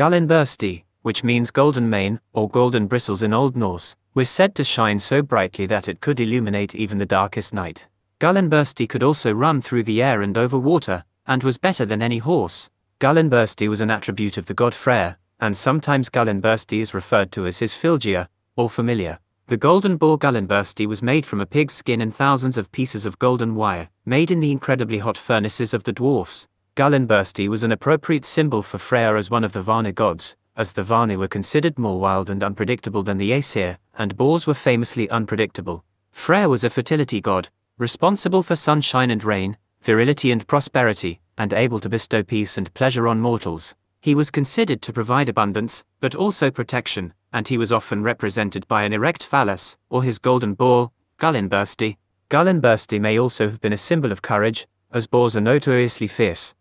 Gullinbursti, which means golden mane, or golden bristles in Old Norse, was said to shine so brightly that it could illuminate even the darkest night. Gullinbursti could also run through the air and over water, and was better than any horse. Gullinbursti was an attribute of the god Freyr, and sometimes Gullinbursti is referred to as his fylgia, or familiar. The golden boar Gullinbursti was made from a pig's skin and thousands of pieces of golden wire, made in the incredibly hot furnaces of the dwarfs. Gullinbursti was an appropriate symbol for Freyr as one of the Vanir gods, as the Vanir were considered more wild and unpredictable than the Aesir, and boars were famously unpredictable. Freyr was a fertility god, responsible for sunshine and rain, virility and prosperity, and able to bestow peace and pleasure on mortals. He was considered to provide abundance, but also protection, and he was often represented by an erect phallus, or his golden boar, Gullinbursti. Gullinbursti may also have been a symbol of courage, as boars are notoriously fierce,